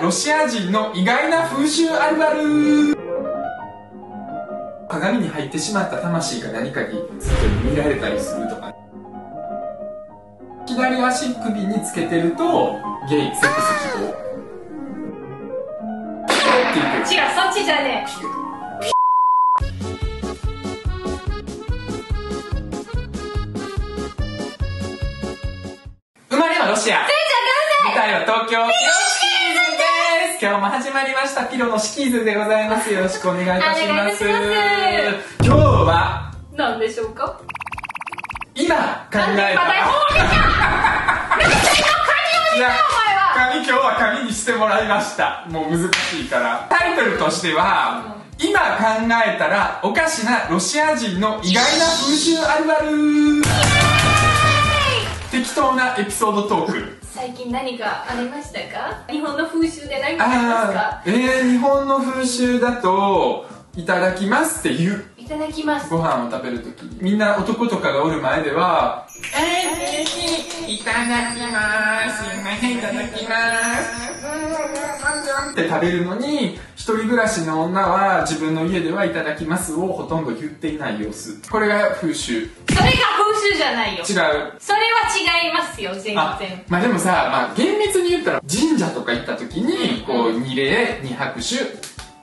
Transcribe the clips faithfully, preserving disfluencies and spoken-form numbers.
ロシア人の意外な風習あるある。鏡に入ってしまった魂が何かに外に見られたりするとか、左足首につけてるとゲイ、セックス希望って言ってる。違う、そっちじゃねえ。ロシア。舞台は東京。ピロシキーズです。今日も始まりましたピロのシキーズでございます。よろしくお願いいたします。今日は何でしょうか。今考えた。紙、今日は紙にしてもらいました。もう難しいから。タイトルとしては、うん、今考えたらおかしなロシア人の意外な風習あるある。適当なエピソードトーク。最近何かありましたか？日本の風習で何かありますか？えー、日本の風習だといただきますって言う。いただきます。ご飯を食べるとき、みんな男とかがおる前では、えー、いただきます。いただきます。って食べるのに、一人暮らしの女は自分の家ではいただきますをほとんど言っていない様子。これが風習。それが風習じゃないよ。違う。それは違いますよ、全然。まあでもさ、まあ厳密に言ったら神社とか行った時に、こう二礼二拍手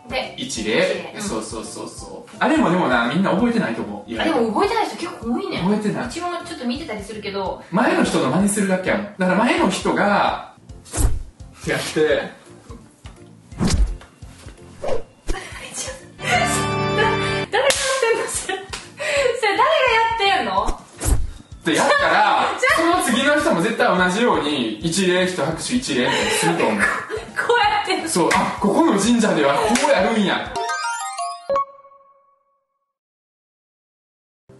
で一礼、そうそうそうそう。あれもでもな、みんな覚えてないと思う。でも覚えてない人結構多いね。覚えてない。うちもちょっと見てたりするけど、前の人の真似するだけやもん。だから前の人がってやってってやったら、その次の人も絶対同じように一礼一拍手一礼ってすると思う。こうやって、そう、あ、ここの神社ではこうやるんや。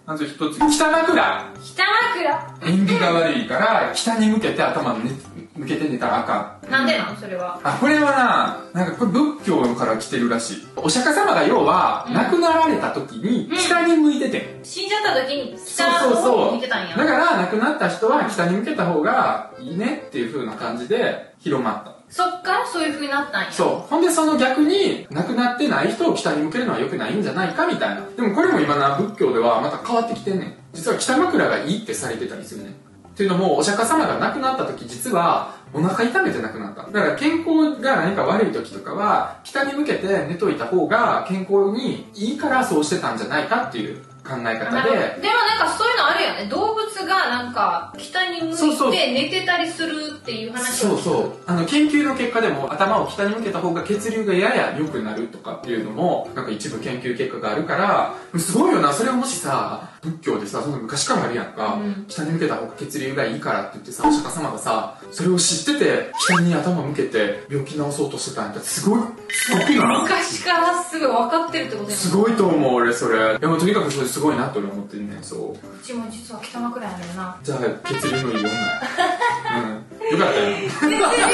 まず一つ、北枕。北枕。縁起が悪いから北に向けて頭を、ね、向けて寝たらあかん。なんでなんそれは。あ、これはな、なんかこれ仏教から来てるらしい。お釈迦様が要は、うん、亡くなられた時に北に向いてて、うん、死んじゃった時に北の方を向けたんや。そうそうそう。だから亡くなった人は北に向けた方がいいねっていう風な感じで広まった。そっからそういう風になったんや。そう。ほんでその逆に、亡くなってない人を北に向けるのは良くないんじゃないかみたいな。でもこれも今な、仏教ではまた変わってきてんねん。実は北枕がいいってされてたりするねん。っていうのも、お釈迦様が亡くなった時、実はお腹痛めて亡くなった。だから健康が何か悪い時とかは、北に向けて寝といた方が健康にいいからそうしてたんじゃないかっていう考え方で。でもなんかそういうのあるよね。動物がなんか北に向いて寝てたりするっていう話を。そうそう。あの研究の結果でも、頭を北に向けた方が血流がやや良くなるとかっていうのもなんか一部研究結果があるから、すごいよな。それをもしさ、仏教でさ、その昔からあるやんか、うん、北に向けた方が血流がいいからって言ってさ、お釈迦様がさ、それを知ってて北に頭向けて病気治そうとしてたんだ。すごい、すごいな。昔からすごい分かってるってことだよね。すごいと思う俺それ。でもとにかくそれすごいなと思ってんね。そう。うちも実は北枕やねんな。じゃあ血流のいい女。うん。よかったよ。血流のいい女です。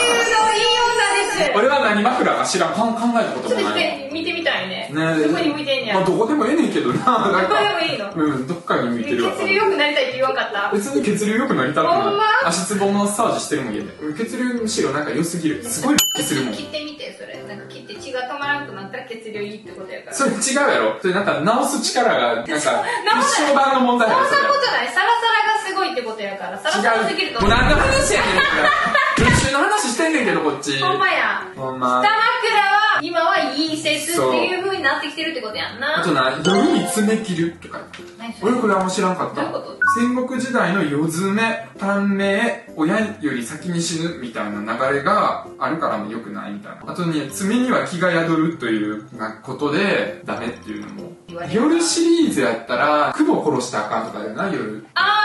俺は何枕か知らん。考えたこともない。見てみたいね。ね。どこに向いてんねん。まあどこでもええねんけどな。どこでもいいの。うん。どっかに向いてるわ。血流良くなりたいって言わんかった。別に血流良くなりたくない。足つぼマッサージしてるもん家で。血流むしろなんか良すぎる。すごい血流も。切ってみてそれ。なんか切って血が止まらんくなったら血流いいってことやから。それ違うやろ。それなんか治す力が。なんか一生版の問題だよ。そんなことない。サラサラがすごいってことやから。サラサラすぎると思う。もう何の話やねんけど。練習の話してんねんけどこっち。ほんまや。ほんま。北枕は今はいい説っていう風になってきてるってことやんな。あとな、夜に爪切るとか。俺これあんま知らんかった。どういうこと？戦国時代の夜爪、短命、親より先に死ぬみたいな流れがあるからも良くないみたいな。あとね、爪には気が宿るということでダメっていうのも。夜シリーズやったら、クボ殺したらあかんとかだよな、夜。あ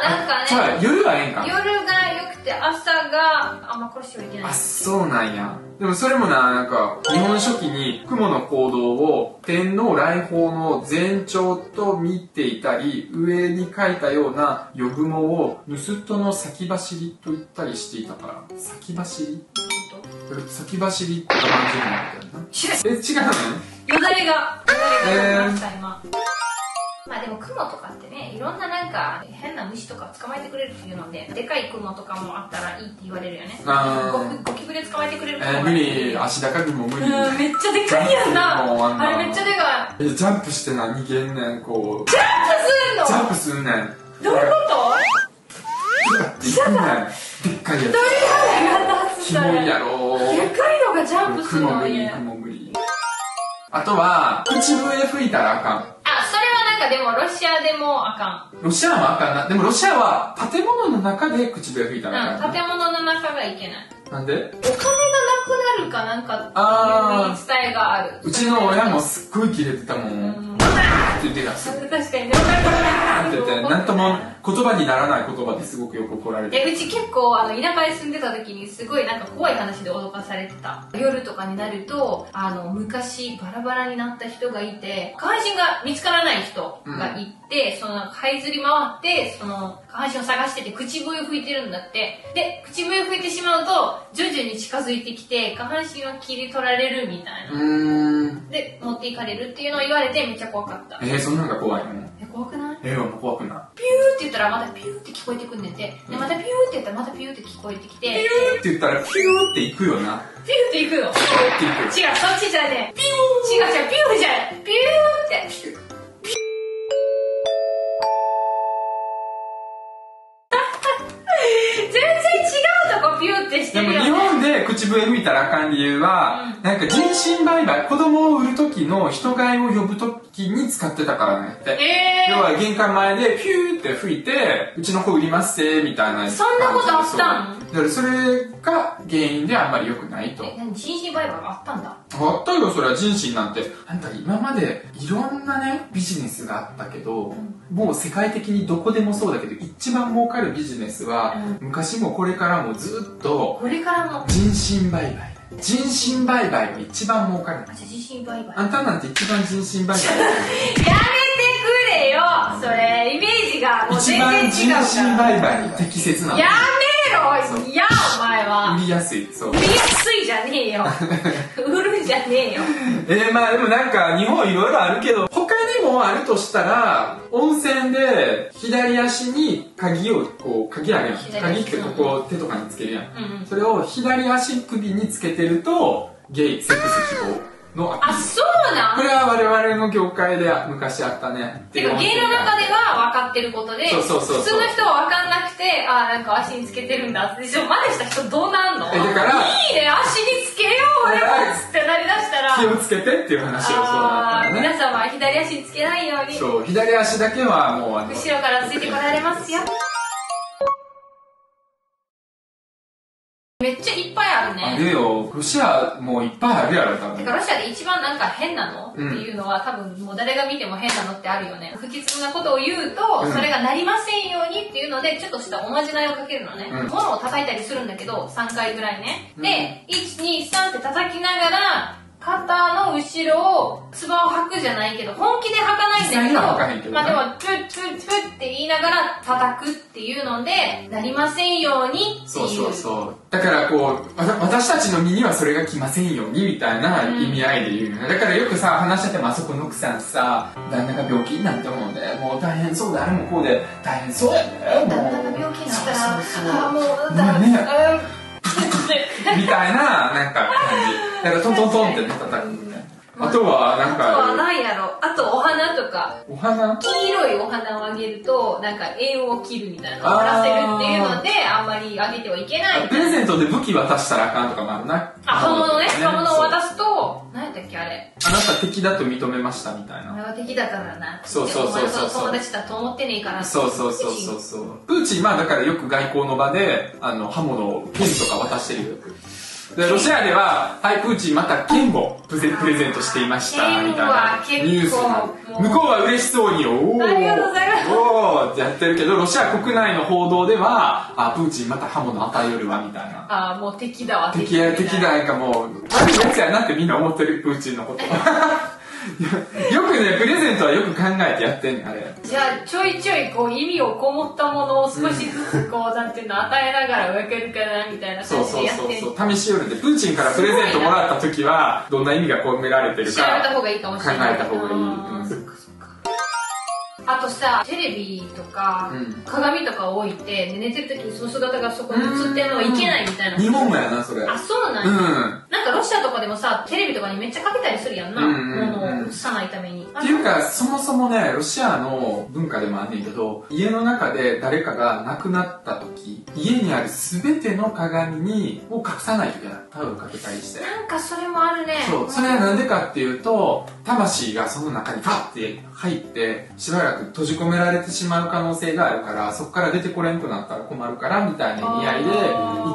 ー、なんかね。夜はええんか。夜が良くて朝があんま殺してはいけない。あ、そうなんや。でもそれもな、なんか、日本書紀に雲の行動を天皇来訪の前兆と見ていたり、上に書いたような夜雲を盗人の先走りと言ったりしていたから。先走り？先走りって感じになったよな。え、違うのね。よだれが、よだれが出ました今。まあででもクモとかってね、いろんななんか変な虫とか捕まえてくれるっていうので、でかいクモとかもあったらいいって言われるよね。ゴキブリ捕まえてくれるクモ、えー、無理、足高くも無理、うん、めっちゃでかいやんな、あれめっちゃでかい。ジャンプしてな、逃げんねん、こうジャンプすんの、ジャンプすんねん、どういうことジャンプすんねん、でっかいやつ、どういうやつ、キモいやろ、でかいのがジャンプするのに、クモ無理。あとは、口笛吹いたらあかん。あ、それはなんかでもロシアでもあかん。ロシアもあかんな。でもロシアは建物の中で口笛吹いたらあかん。うん、建物の中がいけない。なんで？お金がなくなるかなんかっていう伝えがある。うちの親もすっごいキレてたもん。うん、って言ってた。確かにね。って言って、なんとも言葉にならない言葉ですごくよく怒られて。うち結構あの田舎に住んでた時にすごいなんか怖い話で脅かされてた。夜とかになると、あの昔バラバラになった人がいて、下半身が見つからない人がいて、うん、その這いずり回ってその下半身を探してて口笛を吹いてるんだって。で、口笛を吹いてしまうと徐々に近づいてきて下半身は切り取られるみたいな。うーんで持っていかれるっていうのを言われてめっちゃ怖かった。えー、そんなんが怖いもん。え、怖くない？えー、もう怖くない。ピューって言ったらまたピューって聞こえてくんねんて。でまたピューって言ったらまたピューって聞こえてきて。ピューって言ったらピューって行くよな。ピューって行くよ。ピューって行く。違う、そっちじゃねえ。ピュー。違う違う、ピューじゃねえ。ピューって。でも日本で口笛吹いたらあかん理由は、うん、なんか人身売買、子供を売る時の人買いを呼ぶ時に使ってたからねって、えー、要は玄関前でピューって吹いてうちの子売りますせみたいな。そんなことあったんだからそれが原因であんまり良くないと。え、何、人身売買があったんだ。あったよ、それは。人身なんてあんた今までいろんなねビジネスがあったけど、うん、もう世界的にどこでもそうだけど一番儲かるビジネスは、うん、昔もこれからもずっとこれからも人身売買。人身売買が一番儲かる。あ、じゃあ人身売買。あんたなんて一番人身売買やめてくれよ、それイメージがもう全然違う。一番人身売買に適切なの。やめろ。いや、お前は売りやすい。そう、売りやすいじゃねえよ売るんじゃねえよえー、まあでもなんか日本いろいろあるけど他にもあるとしたら、温泉で左足に鍵をこう、鍵あるやん、鍵ってここ手とかにつけるやん、うんうん、それを左足首につけてるとゲイ、セックス希望のアピール。あ、そうなん。これは我々の業界で昔あったね。てか芸の中では分かってることで、そうそうそうそう、普通の人は分かんなくて、あーなんか足につけてるんだって。でも真似した人どうなんの？え、だからいいね、足につけよう俺もっつってなりだしたら気をつけてっていう話を。そうだったね。皆様左足につけないように。そう、左足だけはもうあの後ろからついてこられますよ。めっちゃいっぱいあるね。あるよ。ロシアもういっぱいあるやろ、多分。てかロシアで一番なんか変なの、うん、っていうのは多分もう誰が見ても変なのってあるよね。不吉なことを言うと、うん、それがなりませんようにっていうのでちょっとしたおまじないをかけるのね。うん、物を叩いたりするんだけどさんかいぐらいね。うん、でいち、に、さんって叩きながら肩の後ろを唾を吐くじゃないけど、本気で吐かないんだけ ど, はかんけど、ね、まあでも「トゥットゥットゥ」って言いながら叩くっていうのでなりませんようにっていう。そうそうそう、だからこう私たちの身にはそれが来ませんようにみたいな意味合いで言うの、ね、うん、だからよくさ話してても、あそこの奥さんさ旦那が病気になって思うんでもう大変そうで、あれもこうで大変そうやね、旦那が病気になったら、ああもうだねみたいななんか感じだからトントントンって叩くみたいな。あとはなんか、あとは何やろ。あとお花とか、お花、黄色いお花をあげるとなんか縁を切るみたいなのをらせるっていうのであんまりあげてはいけない。プレゼントで武器渡したらあかんとかもあるな。あ、刃物ね、刃物を渡すと何やったっけ、あれ、あなた敵だと認めましたみたいな。俺は敵だからな、そうそうそうそうそう、友達だと思ってねえから。そうそうそうそうそう、プーチン、まあだからよく外交の場であの刃物を剣とか渡してるよ。でロシアでは、はい、プーチンまた剣をプレゼントしていましたみたいなニュースが、向こうは嬉しそうにおおおおってやってるけど、ロシア国内の報道では、あ、プーチンまた刃物与えよるわみたいな、あもう敵だわ、敵や敵だ、なんかもう悪いやつやなってみんな思ってる、プーチンのことよくね、プレゼントはよく考えてやってんのあれ。じゃあちょいちょいこう意味をこもったものを少しずつこう、うん、なんていうの与えながら分けるかなみたいな感じでやってる。そうそうそうそう、試しよるんで。プーチンからプレゼントもらった時はどんな意味が込められてるか考えた方がいいかもしれない。ああとさ、テレビとか、うん、鏡とか置いて寝てる時にその姿がそこに映ってるのがいけないみたいな。日本もやなそれ。あ、そうなんや、うん、なんかロシアとかでもさ、テレビとかにめっちゃかけたりするやんな、物を映さないために。っていうかそもそもね、ロシアの文化でもあんねんけど、家の中で誰かが亡くなった時、家にある全ての鏡にを隠さないといけない。タオルかけたりして。なんかそれもあるね。そう、それはなんでかっていうと、魂がその中にパッて入ってしばらく閉じ込められてしまう可能性があるから、そこから出てこれんとなったら困るからみたいな意味合いで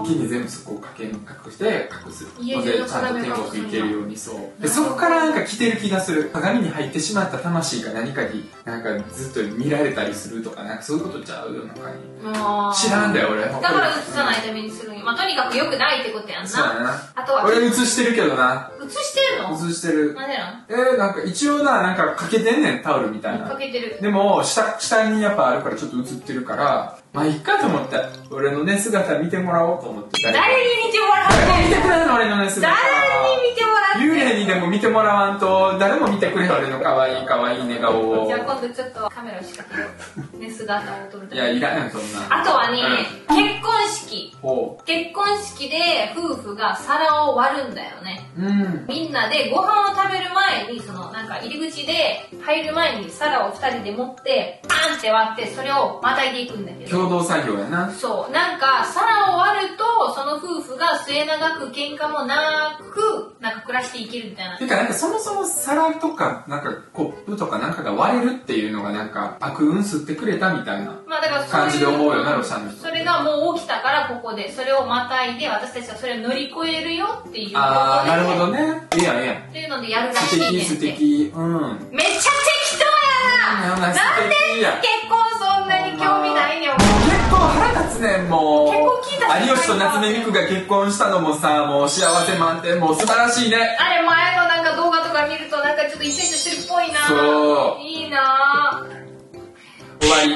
一気に全部そこをかけ隠して隠すので、ちゃんと天国行けるように。そうで、そこからなんか来てる気がする。鏡に入ってしまった魂が何かになんかずっと見られたりするとか、なんかそういうことちゃうよ、なんかに知らんだよ俺。だから映さないためにするんや。まあとにかくよくないってことやんな。そうやな。あとは俺映してるけどな。映してるの？映してる。なんでなん？えー、なんか一応な、なんかかけてんねん、タオルみたいな。かけてる。でも下下にやっぱあるからちょっと映ってるから。まあいっかと思って、俺のね姿見てもらおうと思って。誰に見てもらう？誰も見てくれないの俺のね姿。誰に見てもらう？幽霊にでも見てもらわんと誰も見てくれない俺の可愛い可愛い寝顔を。じゃあ今度ちょっとカメラを仕掛けよう。ね、姿を撮ると。いや、いらないそんな。あとはね、うん、結婚式。ほう。結婚式で夫婦が皿を割るんだよね。うん。みんなでご飯を食べる前に、そのなんか入り口で入る前に皿を二人で持ってパンって割ってそれをまたいでいくんだけど。共同作業やな。そう、なんか皿を割るとその夫婦が末永く喧嘩もなくなんか暮らしていけるみたいな。てかなんかそもそも皿とかなんかコップとかなんかが割れるっていうのがなんか悪運吸ってくれたみたいな感じで思うよな、ロシアの人。それがもう起きたからここでそれをまたいで私たちはそれを乗り越えるよっていうことで。ああ、なるほどね。いいやんいいやん。っていうのでやるらしいねんね。素敵素敵。うん。めっちゃ適当やな。なんで結婚そんなに興味ないねん。腹立つねんもう。結婚聞いた。有吉と夏目三久が結婚したのもさ、もう幸せ満点、もう素晴らしいね。あれ前のなんか動画とか見るとなんかちょっとイチャイチャしてるっぽいな。そう。いいな。終わり。ウ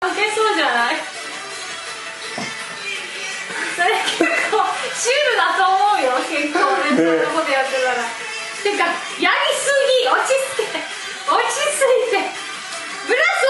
ケそうじゃない？それ。シュールだと思うよ、結構ね、そんなことやってたら。てか、やりすぎ、落ち着け、落ち着いて、ブラス